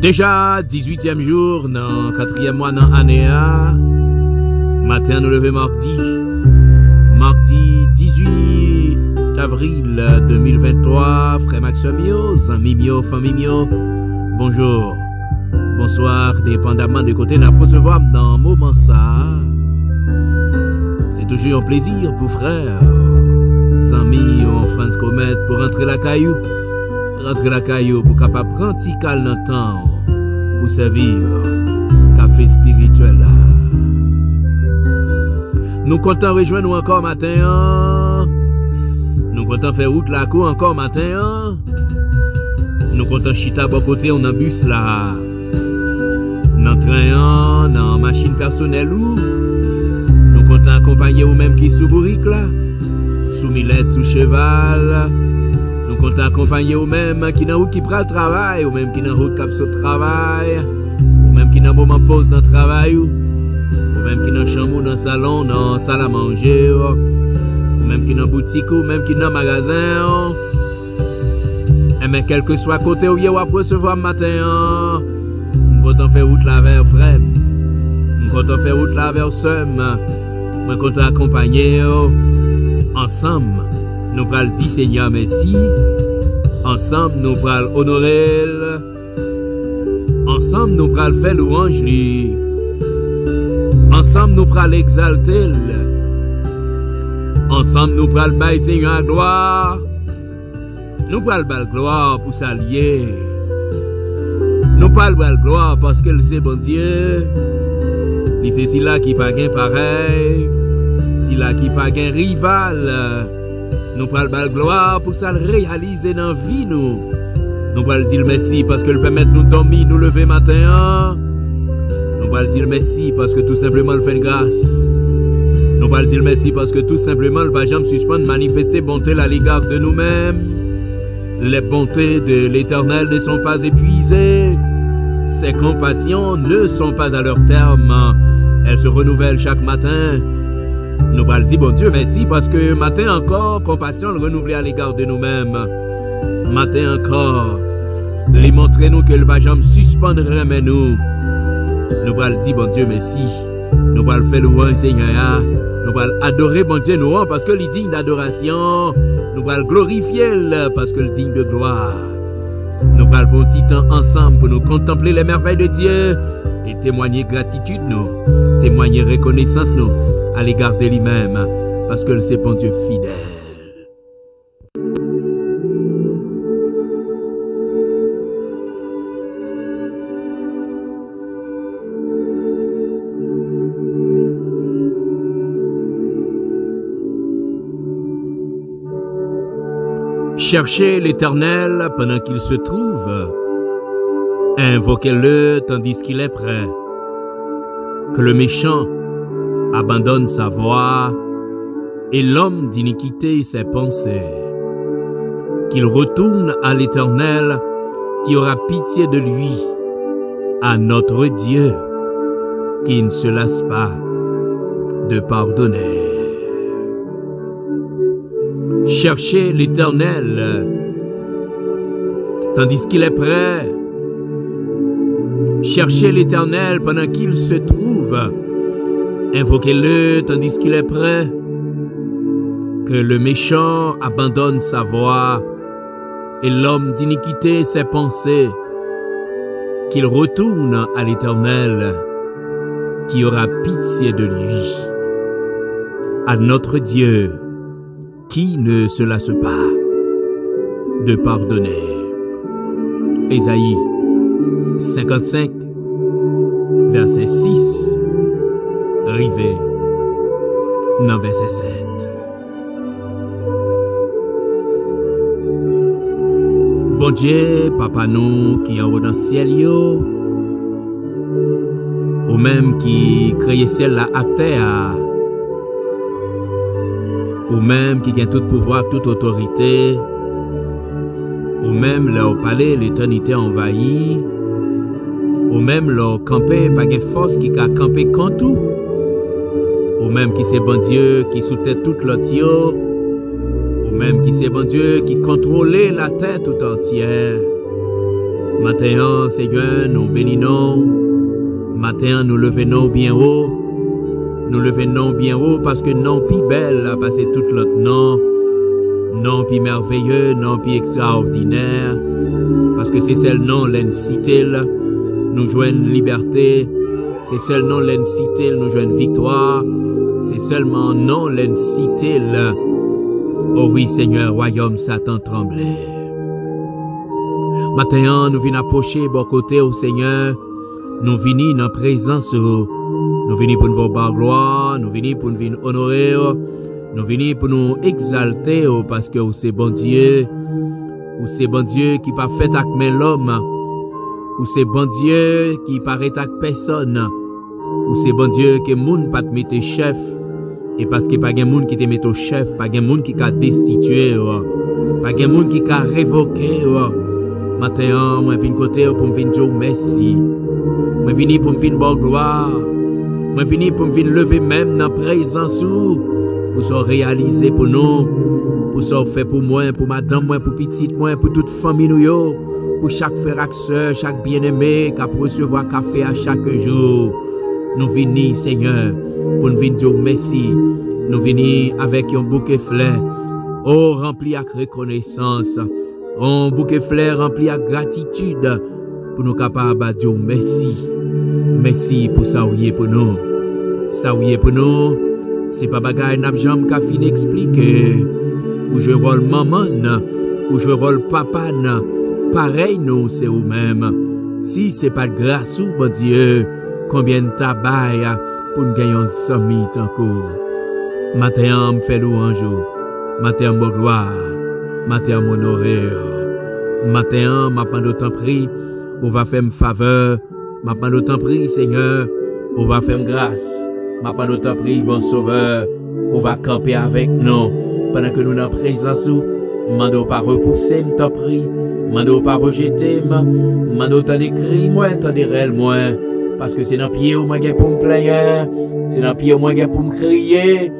Déjà 18e jour dans 4e mois dans l'année. Matin nous levé mardi 18 avril 2023. Frère Maximio, Zami Mio, Fammi Mio. Bonjour, bonsoir, dépendamment de côté nous recevoir dans moment ça. C'est toujours un plaisir pour frère Zami ou Frantz Comette pour rentrer la caillou pour capable prendre petit calme dans le temps pour servir café spirituel. Nous comptons rejoindre encore matin. Nous comptons faire route la cour encore matin. Nous comptons chita bon côté on en bus là. Dans train, dans machine personnelle ou nous comptons accompagner ou même qui sous bourrique là, sous milette, sous cheval. Nous comptons accompagner ou même qui n'a route qui prend le travail, ou même qui n'a route cap sur le travail, ou même qui n'a moment pause dans le travail, ou même qui n'a chambre dans le salon, dans la salle à manger, ou même qui n'a boutique, ou même qui n'a magasin. Et mais quel que soit côté où vous allez recevoir matin, nous comptons faire route la vers frère, nous comptons faire route la vers soeur, nous comptons accompagner ensemble. Nous pral dit Seigneur merci. Ensemble nous pral honorer. Ensemble nous pral faire louange. Ensemble nous pral exalter. Ensemble nous pral bail Seigneur à gloire. Nous pral bail gloire pour s'allier. Nous pral bail gloire parce que c'est bon Dieu. C'est si là qui pas gain pareil. Si là qui pas gain rival. Nous prenons la gloire pour ça réaliser dans la vie. Nous prenons dire merci parce que le permet nous dormir, nous lever matin. Nous prenons dire merci parce que tout simplement le fait une grâce. Nous prenons dire merci parce que tout simplement le jamais suspendre manifester bonté à l'égard de nous-mêmes. Les bontés de l'Éternel ne sont pas épuisées. Ses compassions ne sont pas à leur terme. Elles se renouvellent chaque matin. Nous allons dire bon Dieu merci parce que matin encore, compassion renouvelée à l'égard de nous-mêmes. Matin encore, les montrer nous que le bajam suspendrait mais nous. Nous allons dire bon Dieu merci. Nous allons faire louange Seigneur. Nous allons adorer bon Dieu nous parce que il est digne d'adoration. Nous allons glorifier parce que il est digne de gloire. Nous allons prendre petit temps ensemble pour nous contempler les merveilles de Dieu et témoigner gratitude nous, témoigner reconnaissance nous à l'égard de lui-même, parce que c'est bon Dieu fidèle. Cherchez l'Éternel pendant qu'il se trouve, invoquez-le tandis qu'il est prêt, que le méchant abandonne sa voie et l'homme d'iniquité ses pensées, qu'il retourne à l'Éternel qui aura pitié de lui, à notre Dieu qui ne se lasse pas de pardonner. Cherchez l'Éternel tandis qu'il est prêt, cherchez l'Éternel pendant qu'il se trouve, invoquez-le tandis qu'il est prêt, que le méchant abandonne sa voie et l'homme d'iniquité ses pensées, qu'il retourne à l'Éternel qui aura pitié de lui, à notre Dieu qui ne se lasse pas de pardonner. Ésaïe 55, verset 6. Arrivé dans verset 7. Bon Dieu, Papa nous qui en haut dans le ciel, yo, ou même qui crée ciel là à terre, ou même qui gagne tout pouvoir, toute autorité, ou même là au palais, l'éternité envahie, ou même là au campé, pas de force qui a campé contre tout. Ou même qui c'est bon Dieu qui soutient toute l'autre, ou même qui c'est bon Dieu qui contrôle la terre tout entière, Matin, Seigneur, nous bénissons. Matin, nous levons bien haut. Nous levons bien haut parce que non plus belle, parce que tout l'autre nom. Non plus merveilleux, non plus extraordinaire. Parce que c'est celle non l'encité, nous joignent liberté. C'est seul non l'encité, nous joignent victoire. C'est seulement non l'encité. Oh oui, Seigneur, royaume Satan tremblait. Matin, nous venons approcher bon côté au Seigneur. Nous venons dans la présence. Nous venons pour nous voir gloire. Nous venons pour nous honorer. Nous venons pour nous exalter parce que c'est bon Dieu. Ou c'est bon Dieu qui n'a pas fait avec l'homme. Ou c'est bon Dieu qui paraît avec personne. Ou c'est bon Dieu que moun pas te mette chef. Et parce que pas de monde qui te met au chef, pas de monde qui a destitué, pas de monde qui a révoqué. Maintenant, je viens côté pour me dire merci. Je viens pour me dire gloire. Je viens pour me lever même dans la présence pour se réaliser pour nous, pour se faire pour moi, pour madame, pour petite, pour toute famille, pour chaque frère et soeur, chaque bien-aimé qui a recevoir café à chaque jour. Nous venons, Seigneur, pour nous venir dire merci. Nous venons avec un bouquet de fleurs, oh, rempli avec reconnaissance, un bouquet de fleurs rempli avec gratitude, pour nous capables de dire merci. Merci pour ça, oui, pour nous. Ça, oui, pour nous, c'est pas bagaille n'a jamais qu'à finir expliquer. Ou je rôle maman, ou je rôle papa, pareil, nous, c'est vous-même. Si c'est pas de grâce, bon Dieu, combien de tabac pour nous gagner 100 000 encore. Matin, me fait louange. Matin, bon gloire. Matin, mon honoré. Matin, ma prendre autant prix. On va faire une faveur. Ma prendre autant prix, Seigneur. On va faire une grâce. Ma prendre autant prix, bon sauveur. On va camper avec nous. Pendant que nous sommes en présence, mando pas repousser, m'en prie. Mando pas rejeter, mando t'en écrit, moi, t'en réel, moi. Parce que c'est dans le pied où moi j'ai pour me plaindre, c'est dans le pied où moi j'ai pour me crier.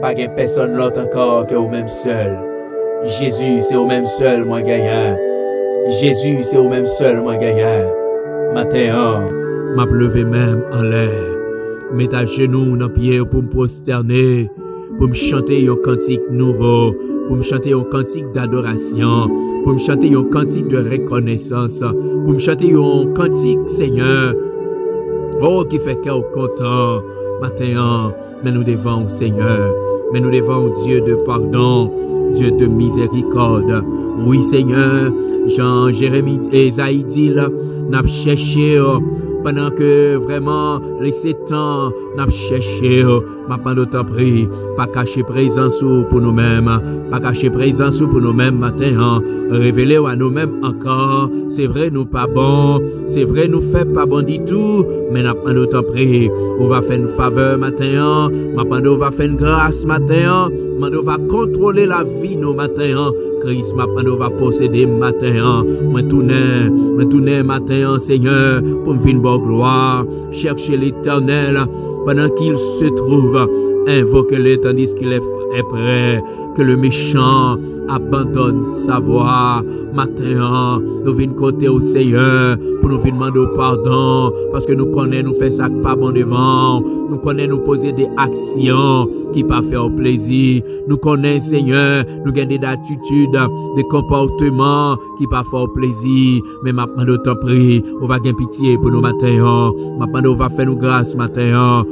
Pas de personne l'autre encore que au même seul. Jésus, c'est au même seul, moi gagnant. Jésus, c'est au même seul, moi gagnant. Matin, m'a levé même en l'air. Mets à genoux dans le pied pour me prosterner, pour me chanter un cantique nouveau, pour me chanter un cantique d'adoration, pour me chanter un cantique de reconnaissance, pour me chanter un cantique, Seigneur. Oh, qui fait qu'on est content, matin, mais nous devons au Seigneur, mais nous devons au Dieu de pardon, Dieu de miséricorde. Oui, Seigneur, Jean, Jérémie, Ésaïe dit, n'a cherché, pendant que vraiment, laissez temps, n'a cherché, m'a pas d'autant pris, pas cacher présence pour nous-mêmes, pas cacher présence pour nous-mêmes, matin, révéler à nous-mêmes encore, c'est vrai, nous pas bon, c'est vrai, nous fait pas bon du tout, mais n'a pas d'autant pris, on va faire une faveur, matin, m'a pas va faire une grâce, matin, m'a va contrôler la vie, nous, matin, Christ, m'a pas va posséder, matin, m'a tourner, matin, Seigneur, pour me faire une bonne gloire, chercher l'Éternel, pendant qu'il se trouve, invoquez-le tandis qu'il est prêt, que le méchant abandonne sa voix. Matin, nous venons côté au Seigneur pour nous demander pardon, parce que nous connaissons, nous faisons ça pas bon devant, nous connaissons, nous poser des actions qui ne font pas faire plaisir, nous connaissons, Seigneur, nous gagnons des attitudes, des comportements qui ne font pas faire plaisir, mais maintenant, nous t'en prie, on va gagner pitié pour nous matin, maintenant, on va faire nous grâce matin.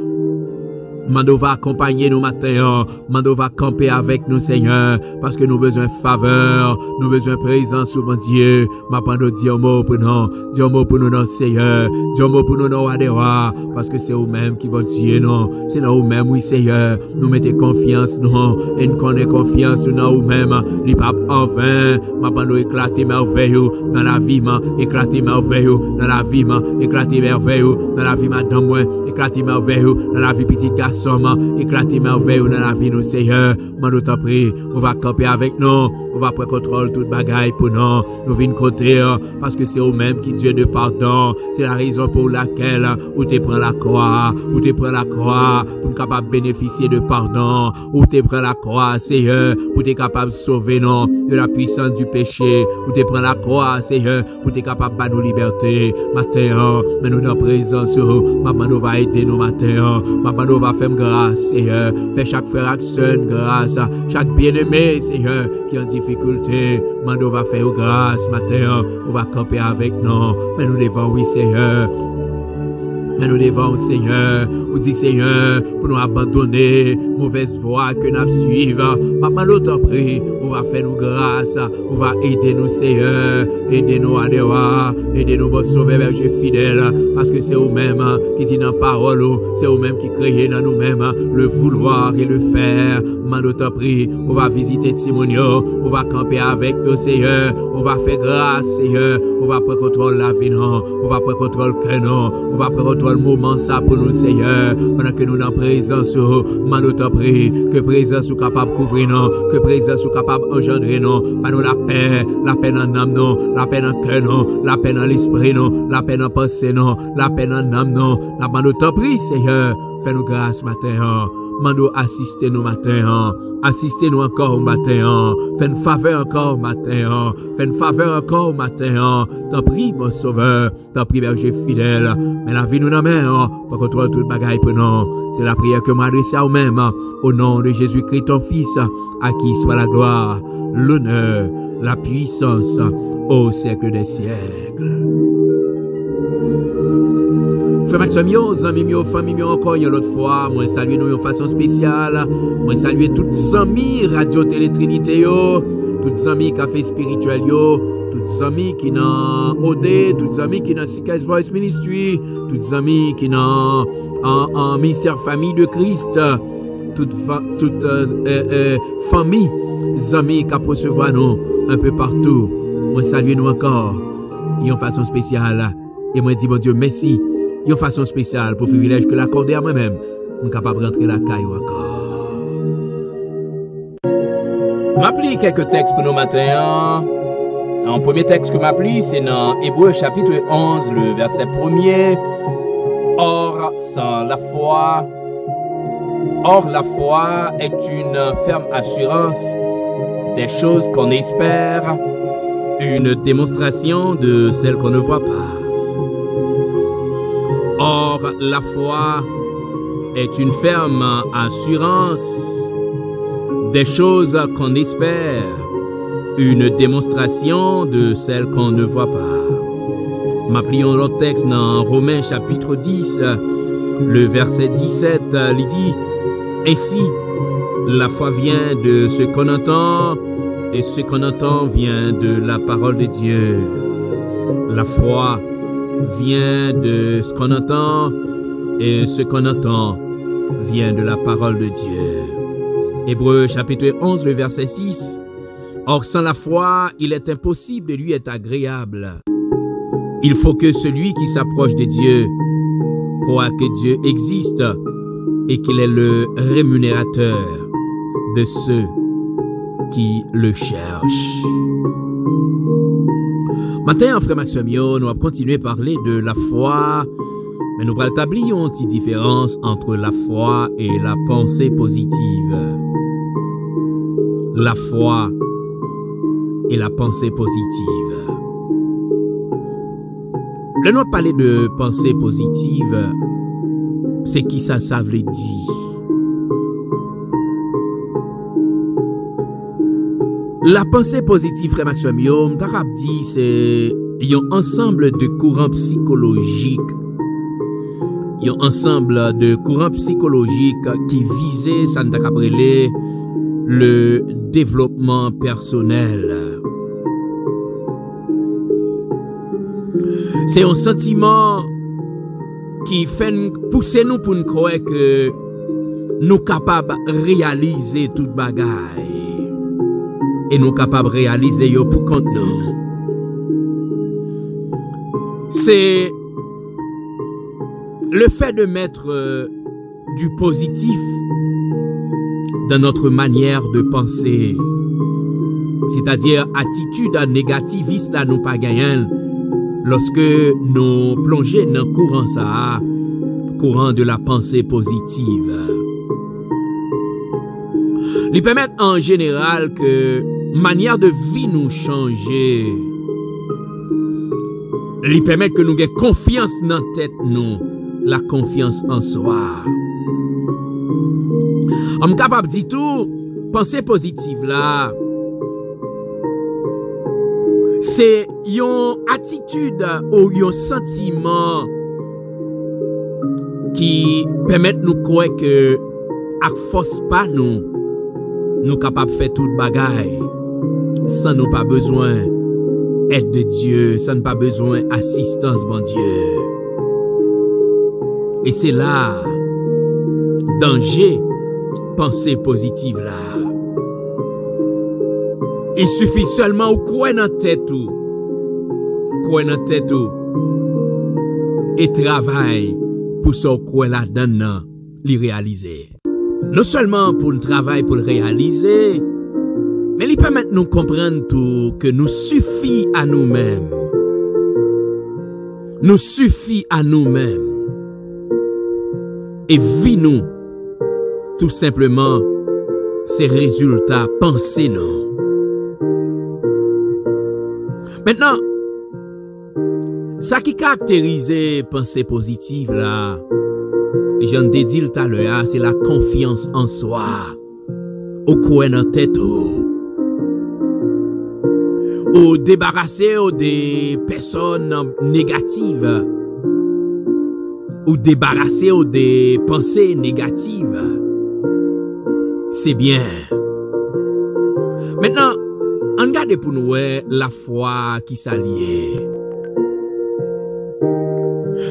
Mando va accompagner nous matin, Mando va camper avec nous Seigneur, parce que nous besoin faveur, nous besoin présence mon Dieu. Mapando Dieu mot pour nous non Seigneur, Dieu mot pour nous non adéwa, parce que c'est vous-même qui bon Dieu non, c'est dans vous-même oui Seigneur, nous mettez confiance non, et nous connaissons confiance dans vous-même, les papes en vain, Mapando éclater merveilleux dans la vie ma, éclater merveilleux dans la vie ma, éclater merveilleux dans la vie madame moi, éclater merveilleux dans la vie petite garçon. sommes éclatés merveilles dans la vie, nous, Seigneur. M'en nous t'en prie, on va camper avec nous, on va prendre contrôle toute bagaille pour nous, nous venons côté, parce que c'est vous-même qui Dieu de pardon. C'est la raison pour laquelle où te prends la croix, pour nous capable bénéficier de pardon, où te prends la croix, Seigneur, pour t'es capable de sauver nous de la puissance du péché, où te prends la croix, Seigneur, pour t'es capable de nous liberté. Matthéo, mais nous dans présence, maman nous va aider nous, Matthéo, maman nous va faire grâce, Seigneur, fais chaque frère et sœur grâce, chaque bien-aimé, Seigneur, qui est en difficulté, maman nous va faire grâce, Matthéo, on va camper avec nous, mais nous devons, oui, Seigneur. Mais nous devons, Seigneur, nous dit Seigneur, pour nous abandonner, mauvaise voie que nous suivons. Maman, nous t'en prie, on va faire nous grâce, on va aider nous, Seigneur, aider nous à devoir, aider nous pour sauver berger fidèle, parce que c'est vous-même qui dit dans la parole, c'est vous-même qui créez dans nous-mêmes le vouloir et le faire. Maman, nous t'en prie, on va visiter Timonio, on va camper avec nous, Seigneur, on va faire grâce, Seigneur, on va prendre contrôle la vie, non, on va prendre contrôle que non, on va prendre contrôle le moment ça pour nous, Seigneur, pendant que nous dans présence, maman nous t'en prie, que présence soit capable couvrir nous, que présence soit capable engendrer nous, pas nous la paix en âme nous, la paix en cœur nous, la paix en l'esprit nous, la paix en pensée nous, la paix en âme nous, la maman nous t'en prie, Seigneur, fais-nous grâce matin. Mando assister nous matin, assister nous encore au matin, fais une faveur encore au matin, t'en prie mon sauveur, t'en prie berger fidèle, mais la vie nous dans main, pour contrôler toute bagaille pour nous, c'est la prière que m'adresse à vous-même, au nom de Jésus-Christ ton Fils, à qui soit la gloire, l'honneur, la puissance, au siècle des siècles. Frère Maximio, Zami Mio, Fammi Mio encore une autre fois, moi saluer nous de façon spéciale, moi saluer toutes amis Radio Télé Trinité, toutes amis Café Spirituel, toutes amis qui dans OD, toutes amis qui dans Kai voice ministry, toutes amis qui dans en ministère Famille de Christ, toute famille, amis qui recevoir nous un peu partout, moi saluer nous encore de façon spéciale et moi dis bon Dieu merci. Une façon spéciale pour privilège que l'accorder à moi-même, on est capable de rentrer la caille encore. M'appli quelques textes pour nos matins. En premier texte que m'appli, c'est dans Hébreux chapitre 11, le verset 1er. Or la foi est une ferme assurance des choses qu'on espère, une démonstration de celles qu'on ne voit pas. Or, la foi est une ferme assurance des choses qu'on espère, une démonstration de celles qu'on ne voit pas. M'applions le texte dans Romains chapitre 10, le verset 17, il dit « Ainsi, la foi vient de ce qu'on entend, et ce qu'on entend vient de la parole de Dieu. La foi vient de ce qu'on entend, et ce qu'on entend vient de la parole de Dieu. » Hébreux chapitre 11, le verset 6. « Or sans la foi, il est impossible de lui être agréable. Il faut que celui qui s'approche de Dieu croit que Dieu existe et qu'il est le rémunérateur de ceux qui le cherchent. » Matin, frère Maximio, nous allons continuer à parler de la foi, mais nous allons établir une petite différence entre la foi et la pensée positive. La foi et la pensée positive. Le nom parler de pensée positive, c'est qui ça, ça veut dire. La pensée positive, frère Maximio, dit, c'est un ensemble de courants psychologiques. Un ensemble de courants psychologiques qui visaient, ça le développement personnel. C'est un sentiment qui fait pousser nous pour nous croire que nous sommes capables de réaliser toute bagaille. Et nous capables de réaliser pour compte nous. C'est le fait de mettre du positif dans notre manière de penser. C'est-à-dire attitude négativiste à nous pas gagner lorsque nous plongeons dans le courant ça, courant de la pensée positive. Ils permettent en général que manière de vie nous changer. Ils permettent que nous ayons confiance dans tête nous, la confiance en soi. On est capable de dire tout, pensée positive là. C'est une attitude ou un sentiment qui permet nous croire que à force pas nous nous capables de faire toute bagaille sans nous pas besoin aide de Dieu, sans nous pas besoin assistance bon Dieu. Et c'est là danger pensée positive là. Il suffit seulement de croire dans tête tout. Croire dans tête tout. Et travailler pour ce qu'on la donne, le réaliser. Non seulement pour le travail, pour le réaliser, mais il permet de nous comprendre tout, que nous suffit à nous-mêmes. Nous suffit à nous-mêmes. Et vivons-nous, tout simplement, ces résultats, pensez-nous. Maintenant, ça qui caractérise la pensée positive, là, j'en ai dit tout à l'heure, c'est la confiance en soi, au coin de la tête, au débarrasser des personnes négatives, ou débarrasser des pensées négatives. C'est bien. Maintenant, on garde pour nous la foi qui s'allie.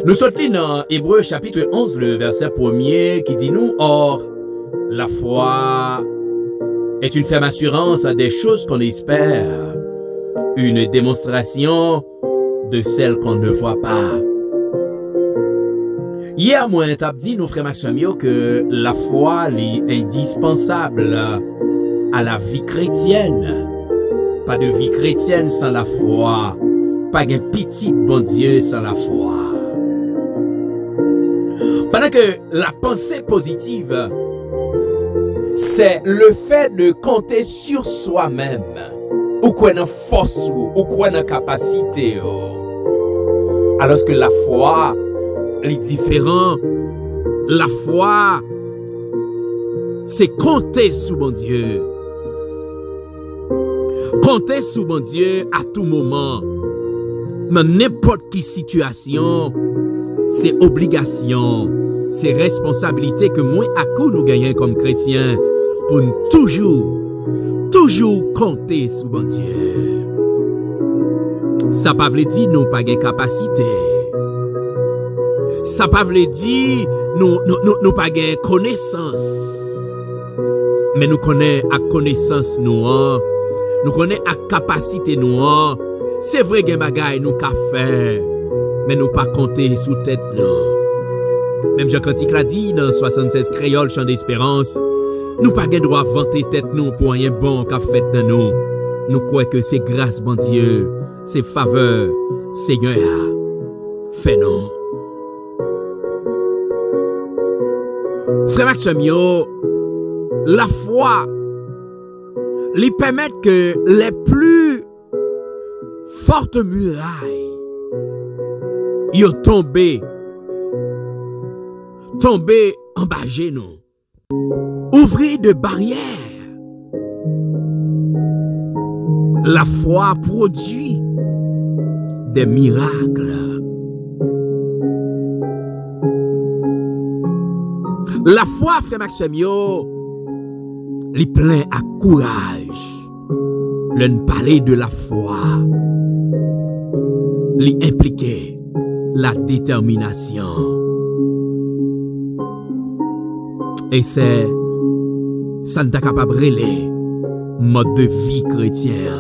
Nous sommes dans Hébreux chapitre 11, le verset 1er qui dit nous, or, la foi est une ferme assurance à des choses qu'on espère, une démonstration de celles qu'on ne voit pas. Hier, moi, t'as dit, nous, frère Maximio, que la foi est indispensable à la vie chrétienne. Pas de vie chrétienne sans la foi. Pas de petit bon Dieu sans la foi. Pendant que la pensée positive, c'est le fait de compter sur soi-même. Ou qu'on a force, ou qu'on a capacité. Alors que la foi, elle est différente. La foi, c'est compter sur bon Dieu. Comptez sur mon Dieu à tout moment. Dans n'importe quelle situation, c'est obligation, c'est responsabilité que moi, à coup, nous gagnons comme chrétiens pour nous toujours, toujours compter sur mon Dieu. Ça ne veut pas dire nous n'avons pas de capacité. Ça ne veut pas dire nous n'avons pas de connaissance. Mais nous connaissons à connaissance nous. Hein? Nous connaissons la capacité nous. Hein? C'est vrai que bagaille nous ka fait, mais nous pas compter sous tête nous. Même Jean Cantique l'a dit dans 76 créole chant d'espérance, nous pas gain droit vanter tête nous pour rien bon qu'a fait dans nous. Nous croyons que c'est grâce bon Dieu, c'est faveur, Seigneur. Fait non. Frère Maximio, la foi lui permettre que les plus fortes murailles y ont tombé en bas genoux, ouvrir de barrières. La foi produit des miracles. La foi, frère Maximio, les pleins à courage. L'un parler de la foi. Les impliquer la détermination. Et c'est ça n'est capable relayer mode de vie chrétien.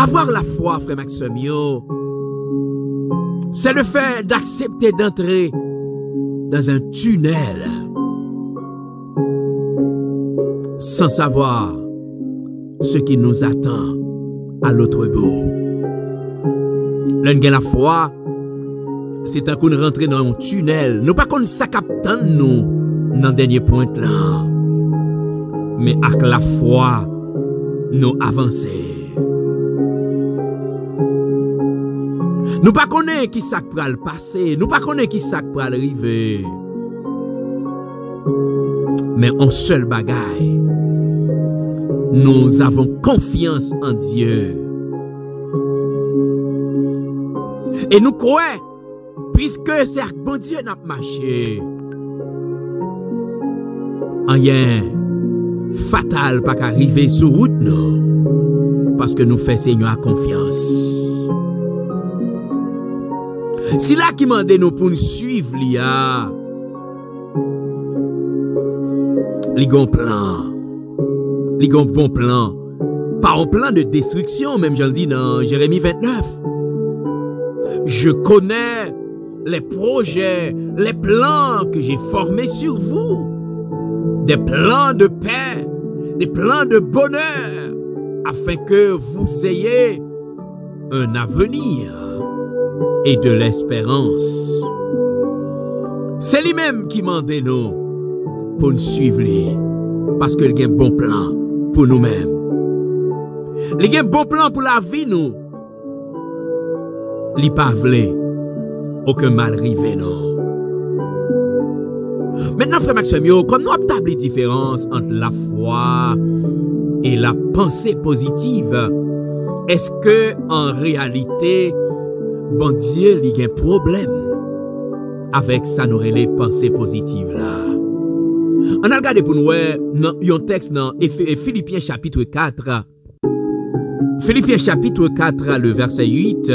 Avoir la foi, frère Maximio, C'est le fait d'accepter d'entrer dans un tunnel sans savoir ce qui nous attend à l'autre bout. L'un gagne la foi, c'est un coup de rentrer dans un tunnel. Nous pas qu'on s'accapte nous dans le dernier point là. Mais avec la foi, nous avançons. Nous pas connaît qui ça pour le passer, nous pas connaît qui ça pour arriver. Mais en seul bagaille, nous avons confiance en Dieu. Et nous croyons, puisque c'est avec bon Dieu n'a pas marché, rien fatal pas qu'arriver sur route, non. Parce que nous faisons Seigneur confiance. C'est là qui m'a dit nous pour nous suivre, l'IA. Ligon plan. Ligon bon plan. Pas un plan de destruction, même je le dis dans Jérémie 29. Je connais les projets, les plans que j'ai formés sur vous. Des plans de paix, des plans de bonheur, afin que vous ayez un avenir et de l'espérance. C'est lui-même qui m'a dit nous pour nous suivre, parce qu'il y a un bon plan pour nous-mêmes. Il y a un bon plan pour la vie, nous. Il n'y a pas aucun mal arrivé, non. Maintenant, frère Maximio, comme nous avons établi la différence entre la foi et la pensée positive, est-ce que, en réalité, bon Dieu, il y a un problème avec ça, nous, les pensées positives, là? On a regardé pour nous, un texte dans Philippiens chapitre 4. Philippiens chapitre 4, le verset 8.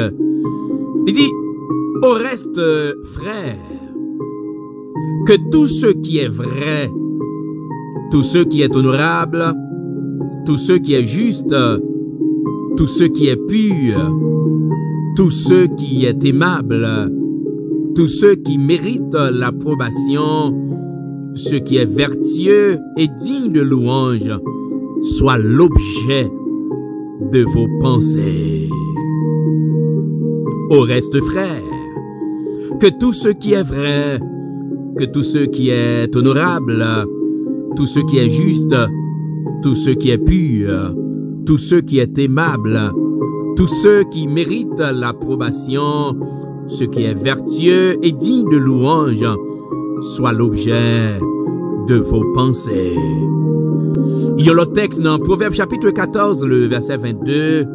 Il dit, au reste, frère, que tout ce qui est vrai, tout ce qui est honorable, tout ce qui est juste, tout ce qui est pur, tout ce qui est aimable, tout ce qui mérite l'approbation, ce qui est vertueux et digne de louange, soit l'objet de vos pensées. Au reste, frère, que tout ce qui est vrai, que tout ce qui est honorable, tout ce qui est juste, tout ce qui est pur, tout ce qui est aimable, tout ce qui mérite l'approbation, ce qui est vertueux et digne de louange, soit l'objet de vos pensées. Il y a le texte dans Proverbes chapitre 14, le verset 22.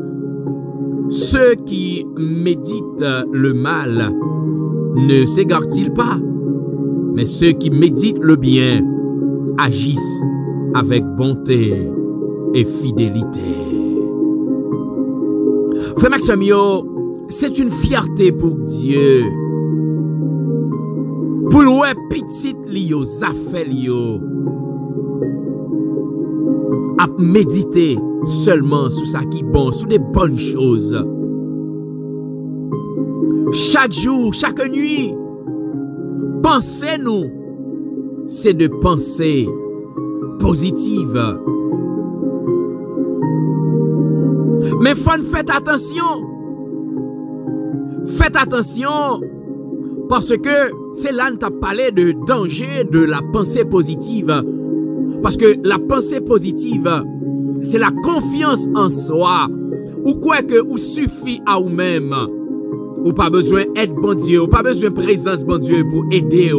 Ceux qui méditent le mal ne s'égarent-ils pas? Mais ceux qui méditent le bien agissent avec bonté et fidélité. Frère Maximio, c'est une fierté pour Dieu. Pour louer petit lio, zafelio, à méditer seulement sur ça qui est bon, sur des bonnes choses. Chaque jour, chaque nuit, pensez-nous, c'est de pensées positives. Mais faites attention. Faites attention. Parce que c'est là que tu as parlé de danger de la pensée positive. Parce que la pensée positive, c'est la confiance en soi. Ou quoi que vous suffit à vous-même. Ou pas besoin d'aide bon Dieu. Ou pas besoin de présence bon Dieu pour aider.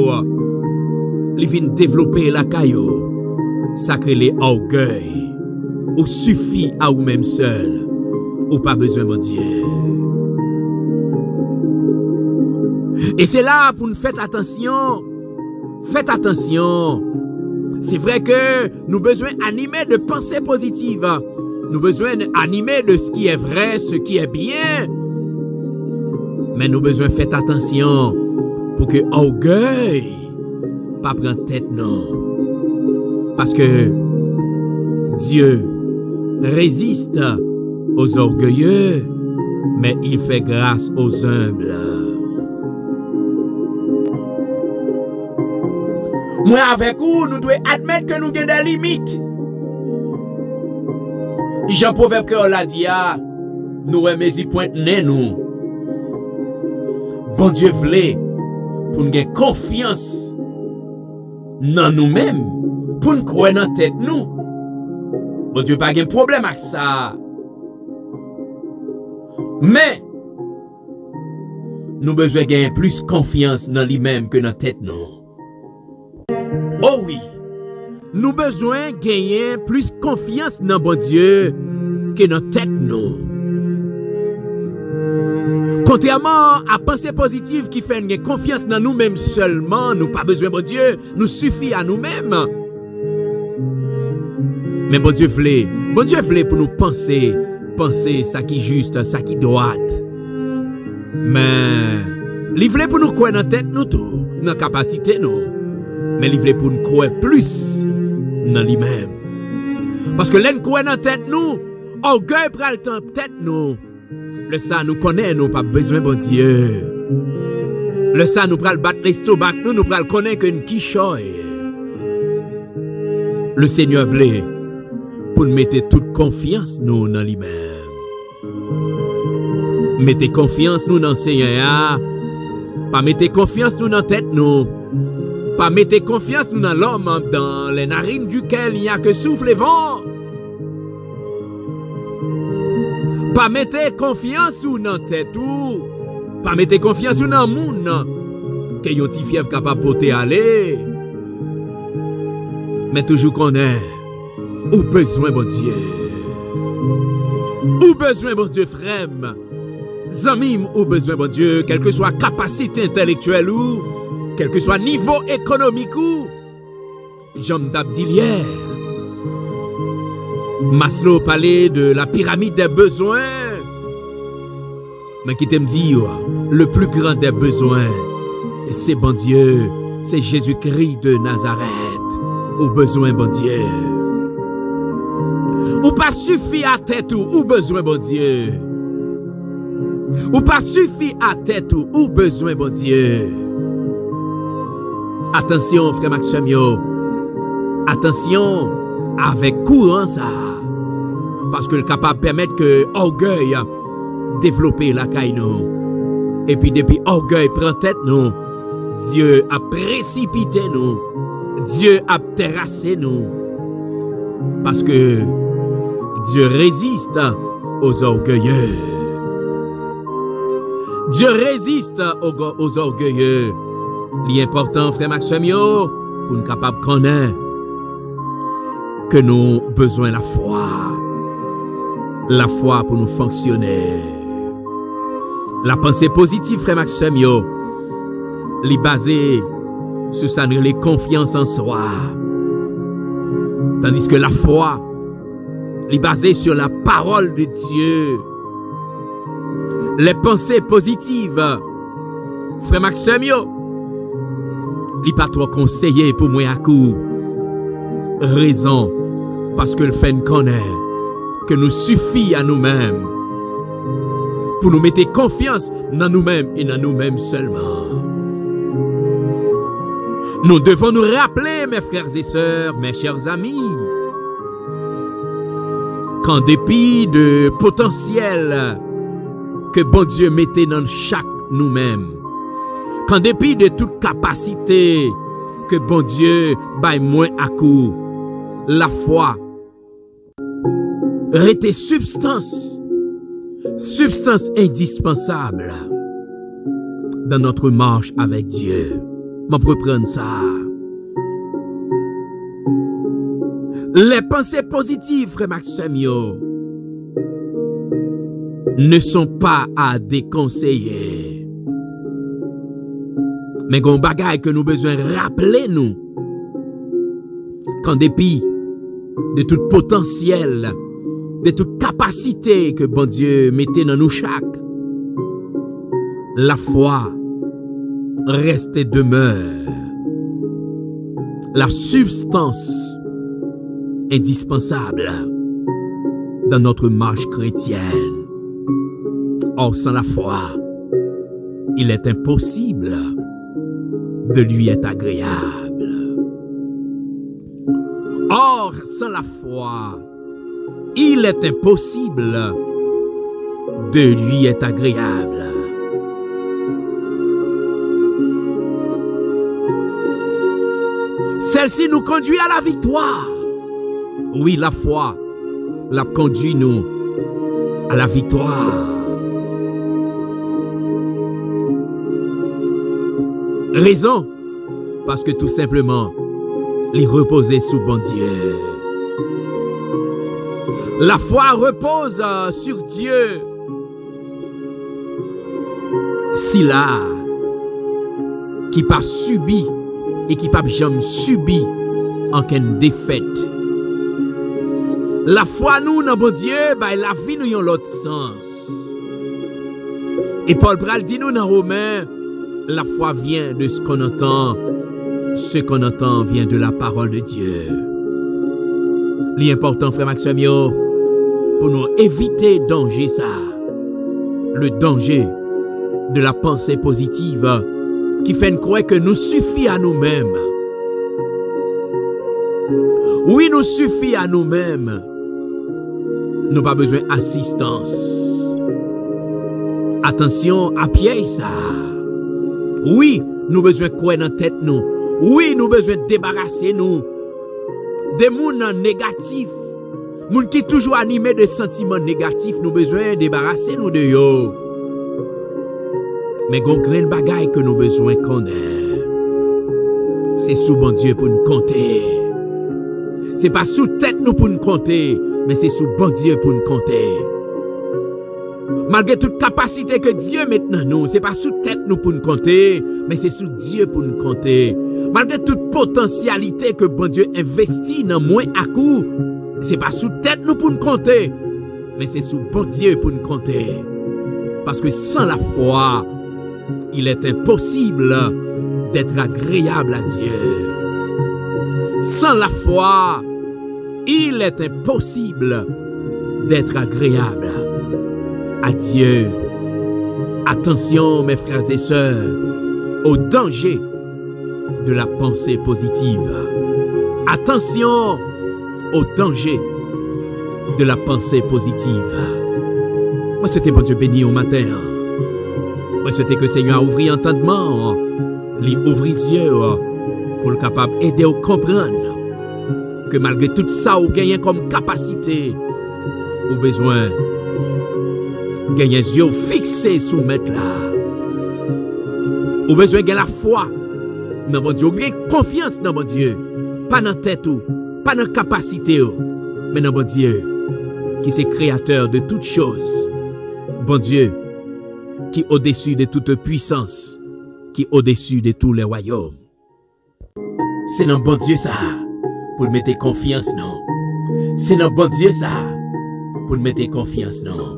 Il vient développer la caillou. Sacré les orgueil. Ou suffit à vous-même seul. Ou pas besoin bon Dieu. Et c'est là pour nous faire attention. Faites attention. C'est vrai que nous avons besoin d'animer de pensées positives. Nous avons besoin d'animer de ce qui est vrai, ce qui est bien. Mais nous avons besoin de faire attention pour que l'orgueil ne prenne pas tête, non. Parce que Dieu résiste aux orgueilleux, mais il fait grâce aux humbles. Moi avec vous, nous devons admettre que nous avons des limites. Jean Proverbe que l'a dit, nous remettons point nez nous. Bon Dieu voulait pour nous avoir confiance dans nous-mêmes, pour nous croire dans tête nous. Bon Dieu pas de problème avec ça. Mais nous besoin gagner plus confiance dans lui-même que dans tête nous. Oh oui. Nous besoin gagner plus confiance dans bon Dieu que dans tête nous. Contrairement à pensée positive qui fait une confiance dans nous-mêmes seulement, nous pas besoin bon Dieu, nous suffit à nous-mêmes. Mais bon Dieu voulait pour nous penser ça qui juste, ça qui droit. Mais il voulait pour nous croire dans tête nous tout, dans capacité nous. Mais il voulait pour nous croire plus dans lui-même. Parce que l'en croire dans tête nous, orgueil prend le temps tête nous. Le ça nous connaît, nous pas besoin bon Dieu. Le ça nous pral battre l'estomac, nous pral connaître une quichoye. Le Seigneur voulait pour nous mettre toute confiance nous dans lui-même. Mettez confiance nous dans le Seigneur. Pas mettez confiance nous dans tête nous. Pas mettez confiance nous dans l'homme, dans les narines duquel il n'y a que souffle et vent. Pas mettre confiance ou dans tête ou pas mettre confiance ou dans moun que yon ti fièvre capable porter aller, mais toujours qu'on est ou besoin bon Dieu, ou besoin bon Dieu frère, zamim ou besoin bon Dieu, quelle que soit capacité intellectuelle ou quel que soit niveau économique ou j'aime d'abdilière. Maslow parlait de la pyramide des besoins. Mais qui t'aime dire, le plus grand des besoins, c'est bon Dieu, c'est Jésus-Christ de Nazareth. Au besoin, bon Dieu. Ou pas suffit à tête ou besoin, bon Dieu. Ou pas suffit à tête ou besoin, bon Dieu. Attention, frère Maximio. Attention avec courant ça. Parce que le capable permettre que l'orgueil développer la caille nous. Et puis depuis orgueil prend tête nous, Dieu a précipité nous. Dieu a terrassé nous. Parce que Dieu résiste aux orgueilleux. Dieu résiste aux orgueilleux. L'important, frère Maximio, pour nous capable connaître que nous avons besoin de la foi. La foi pour nous fonctionner. La pensée positive, frère Maximio, elle est basée sur sa confiance en soi. Tandis que la foi, elle est basée sur la parole de Dieu. Les pensées positives, frère Maximio, elle n'est pas trop conseillée pour moi à coup. Raison. Parce que le fait nous connaît que nous suffit à nous-mêmes pour nous mettre confiance dans nous-mêmes et dans nous-mêmes seulement. Nous devons nous rappeler, mes frères et sœurs, mes chers amis, qu'en dépit de potentiel que bon Dieu mettait dans chaque nous-mêmes, qu'en dépit de toute capacité que bon Dieu baille moins à coup, la foi était substance indispensable dans notre marche avec Dieu. M'en reprendre ça. Les pensées positives, frère Maximio, ne sont pas à déconseiller. Mais gon bagaille que nous besoin rappeler nous qu'en dépit de tout potentiel, de toute capacité que bon Dieu mettait dans nous chaque, la foi reste et demeure la substance indispensable dans notre marche chrétienne. Or, sans la foi, il est impossible de lui être agréable. sans la foi, il est impossible de lui être agréable. Celle-ci nous conduit à la victoire. Oui, la foi, la conduit nous à la victoire. Raison, parce que tout simplement, les reposer sous bon Dieu. La foi repose sur Dieu. Si là, qui pas subi et qui pas jamais subi en qu'une défaite. La foi nous, dans bon Dieu, bah, la vie nous yon l'autre sens. Et Paul Bral dit nous dans Romains, la foi vient de ce qu'on entend. Ce qu'on entend vient de la parole de Dieu. L'important, frère Maximio, pour nous éviter danger ça. Le danger de la pensée positive qui fait nous croire que nous suffit à nous-mêmes. Oui, nous suffit à nous-mêmes. Nous n'avons pas besoin d'assistance. Attention à pied ça. Oui, nous avons besoin de croire dans la tête nous. Oui, nous avons besoin de débarrasser nous des gens négatifs. Des gens qui sont toujours animés de sentiments négatifs. Nous avons besoin de débarrasser nous de eux. Mais il y a un grand bagaille que nous avons besoin de connaître. C'est sous bon Dieu pour nous compter. Ce n'est pas sous tête nous pour nous compter, mais c'est sous bon Dieu pour nous compter. Malgré toute capacité que Dieu met dans nous, ce n'est pas sous tête nous pour nous compter, mais c'est sous Dieu pour nous compter. Malgré toute potentialité que bon Dieu investit dans moins à coup, ce n'est pas sous tête nous pour nous compter, mais c'est sous bon Dieu pour nous compter. Parce que sans la foi, il est impossible d'être agréable à Dieu. Sans la foi, il est impossible d'être agréable à Dieu. Attention, mes frères et sœurs, au danger de la pensée positive. Attention au danger de la pensée positive. Moi, c'était bon Dieu béni au matin. Moi, c'était que le Seigneur ouvrit l'entendement, lui ouvrit les yeux pour le capable aider à comprendre que malgré tout ça, vous gagnez comme capacité, vous besoin gagner les yeux fixés sur mettre là. Vous besoin gagner la foi. Dans mon Dieu, oubliez confiance dans mon Dieu, pas dans tête ou, pas dans capacité ou, mais dans mon Dieu, qui c'est créateur de toutes choses, bon Dieu, qui au-dessus de toute puissance, qui au-dessus de tous les royaumes. C'est dans bon Dieu ça, pour mettre confiance non. C'est dans bon Dieu ça, pour mettre confiance non.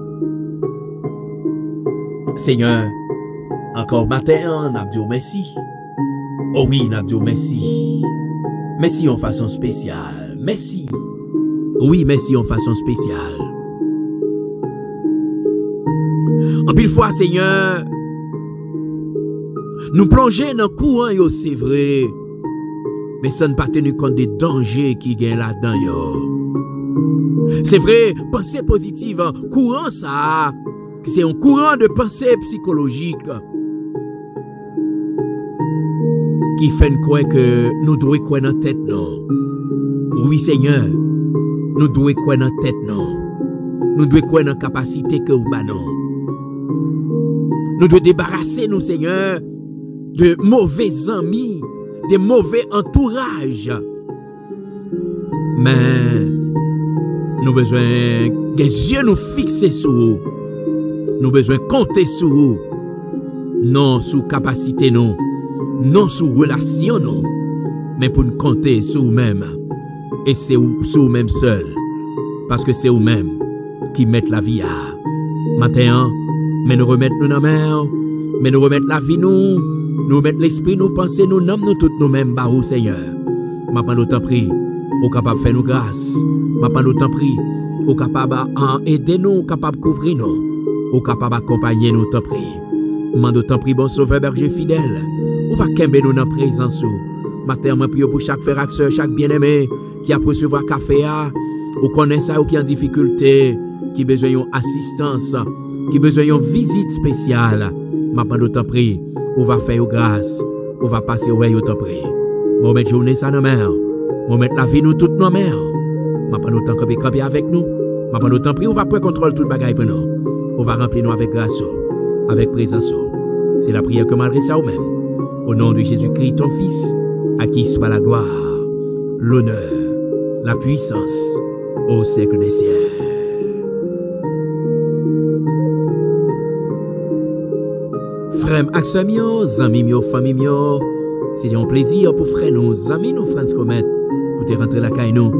Seigneur, encore matin, on a dit merci. Oh oui, Nadio, merci. Merci en façon spéciale. Merci. Oui, merci en façon spéciale. En pile fois, Seigneur, nous plongeons dans le courant, c'est vrai, mais ça ne pas tenir compte des dangers qui gagnent là-dedans. C'est vrai, pensée positive, courant ça, c'est un courant de pensée psychologique. Qui fait nous croire que nous devons croire dans la tête, non. Oui, Seigneur, nous devons croire dans la tête, non. Nous devons croire dans la capacité que nous avons. Nous devons débarrasser, nous, Seigneur, de mauvais amis, de mauvais entourages. Mais nous avons besoin que les yeux nous fixent sur nous. Nous avons besoin de compter sur nous. Non, sur capacité, non. Non sous relation, non, mais pour nous compter sur nous-mêmes. Et c'est sur nous-mêmes seuls. Parce que c'est nous-mêmes qui mettent la vie à. Maintenant, mais nous remettons nos mains, mais nous remettons la vie, nous, nous remettons l'esprit, nous pensons, nous nommons nous toutes nous-mêmes, bah, au Seigneur. Maintenant, nous t'en prie, au capable de faire nous grâce. Maintenant, nous t'en prie, au capable d'aider nous, au capable de couvrir nous, au capable d'accompagner nous, t'en prie. Maintenant, nous t'en prie, bon sauveur, berger fidèle. Ou va kembe nous dans la présence. Matin, je prie pour chaque frère et sœur, chaque bien-aimé qui a recevoir café à, ou connaît ça ou qui en difficulté, qui besoin d'une assistance, qui besoin d'une visite spéciale. Ma prendre temps prie, on va faire grâce, on va passer ouais au temps prie. Mon mettre journée ça dans mer, mon mettre la vie nous toute dans mer. Ma prendre temps camper avec nous, ma prendre temps prie, on va prendre contrôle tout bagaille pour nous. On va remplir nous avec grâce, avec présence. C'est la prière que m'adresse à vous-même. Au nom de Jésus-Christ, ton Fils, à qui soit la gloire, l'honneur, la puissance, au siècle des siècles. Frère Maximio, Zami Mio, Fammi Mio, c'est un plaisir pour frère nos amis, nous, Frantz Comette, pour te rentrer la caille nous,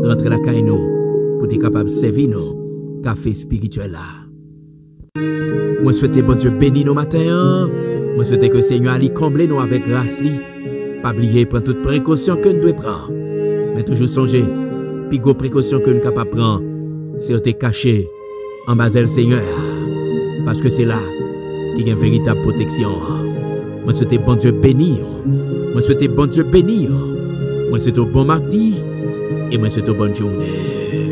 pour te capable de servir nos cafés spirituels là. Moi souhaite bon Dieu béni nos matins. Moi souhaite que Seigneur lui comble nous avec grâce li. Pas oublier prendre toute précaution que nous devons prendre. Mais toujours songer, pigo précaution que nous capable prendre, c'est te cacher en bas le Seigneur parce que c'est là qu'il y a une véritable protection. Moi souhaite bon Dieu béni. Moi souhaite bon Dieu béni. Moi souhaite au bon mardi et moi souhaite bonne journée.